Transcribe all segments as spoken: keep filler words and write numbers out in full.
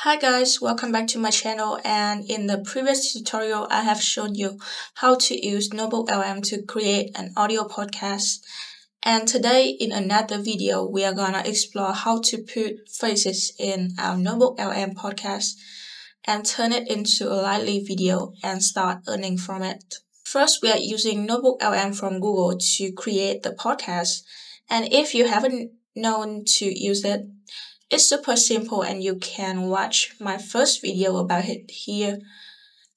Hi guys, welcome back to my channel, and in the previous tutorial I have shown you how to use NotebookLM to create an audio podcast, and today in another video we are gonna explore how to put phrases in our NotebookLM podcast and turn it into a lively video and start earning from it. First, we are using NotebookLM from Google to create the podcast, and if you haven't known to use it, it's super simple and you can watch my first video about it here.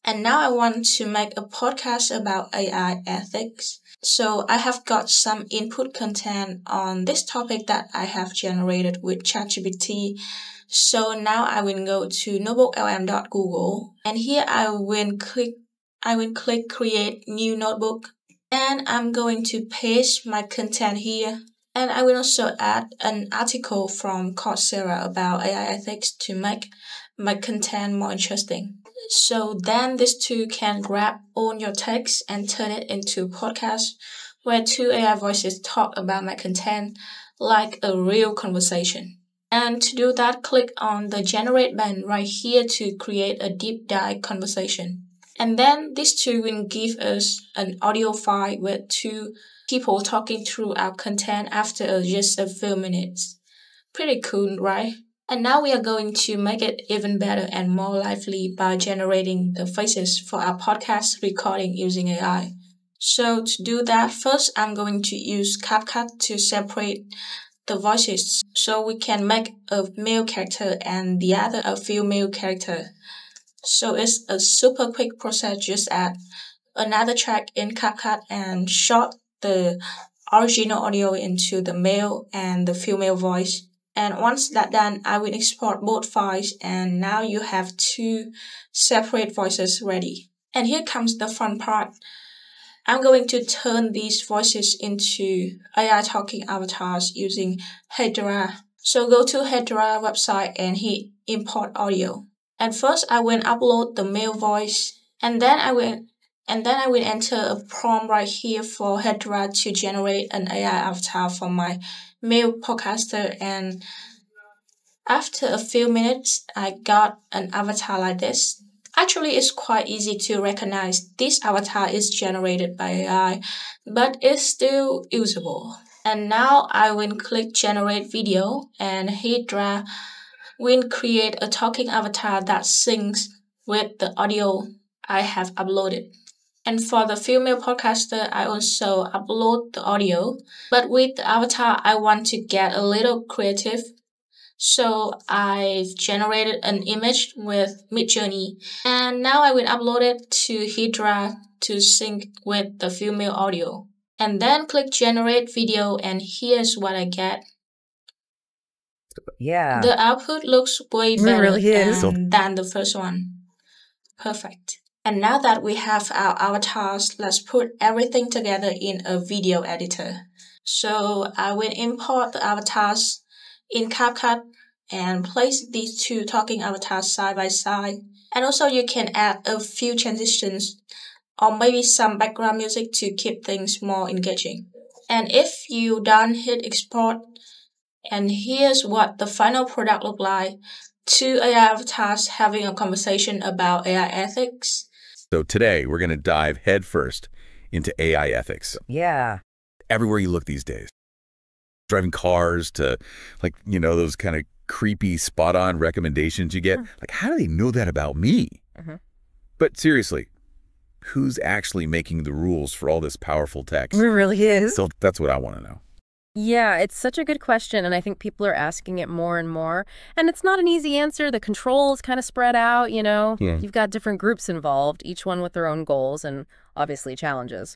And now I want to make a podcast about A I ethics. So I have got some input content on this topic that I have generated with ChatGPT. So now I will go to notebook L M dot google, and here I will click I will click create new notebook, and I'm going to paste my content here. And I will also add an article from Coursera about A I ethics to make my content more interesting. So then these two can grab all your text and turn it into a podcast where two A I voices talk about my content like a real conversation. And to do that, click on the generate button right here to create a deep dive conversation. And then these two will give us an audio file with two people talking through our content after just a few minutes. Pretty cool, right? And now we are going to make it even better and more lively by generating the phrases for our podcast recording using A I. So to do that, first I'm going to use CapCut to separate the voices so we can make a male character and the other a female character. So it's a super quick process. Just add another track in CapCut and shot the original audio into the male and the female voice. And once that's done, I will export both files, and now you have two separate voices ready. And here comes the fun part. I'm going to turn these voices into A I talking avatars using Hedra. So go to Hedra website and hit import audio. And first I will upload the male voice, and then I will and then I will enter a prompt right here for Hedra to generate an A I avatar for my male podcaster, and after a few minutes I got an avatar like this. Actually, it's quite easy to recognize this avatar is generated by A I, but it's still usable. And now I will click generate video, and Hedra will create a talking avatar that syncs with the audio I have uploaded. And for the female podcaster, I also upload the audio, but with the avatar I want to get a little creative, so I've generated an image with Midjourney, and now I will upload it to Hedra to sync with the female audio. And then click generate video, and here's what I get. Yeah, the output looks way better really than, than the first one. Perfect. And now that we have our avatars, let's put everything together in a video editor. So I will import the avatars in CapCut and place these two talking avatars side by side. And also you can add a few transitions or maybe some background music to keep things more engaging. And if you done, hit export. And here's what the final product looked like. Two A I avatars having a conversation about A I ethics. So today we're going to dive headfirst into A I ethics. Yeah. Everywhere you look these days. Driving cars to like, you know, those kind of creepy spot on recommendations you get. Mm. Like, how do they know that about me? Mm-hmm. But seriously, who's actually making the rules for all this powerful text? It really is. So that's what I want to know. Yeah, it's such a good question, and I think people are asking it more and more. And it's not an easy answer. The controls kind of spread out, you know. Yeah. You've got different groups involved, each one with their own goals and obviously challenges.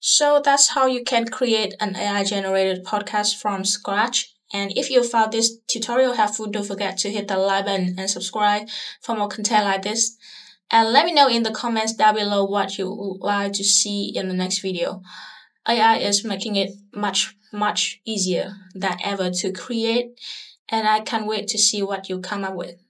So that's how you can create an A I-generated podcast from scratch. And if you found this tutorial helpful, don't forget to hit the like button and subscribe for more content like this. And let me know in the comments down below what you would like to see in the next video. A I is making it much, much easier than ever to create, and I can't wait to see what you come up with.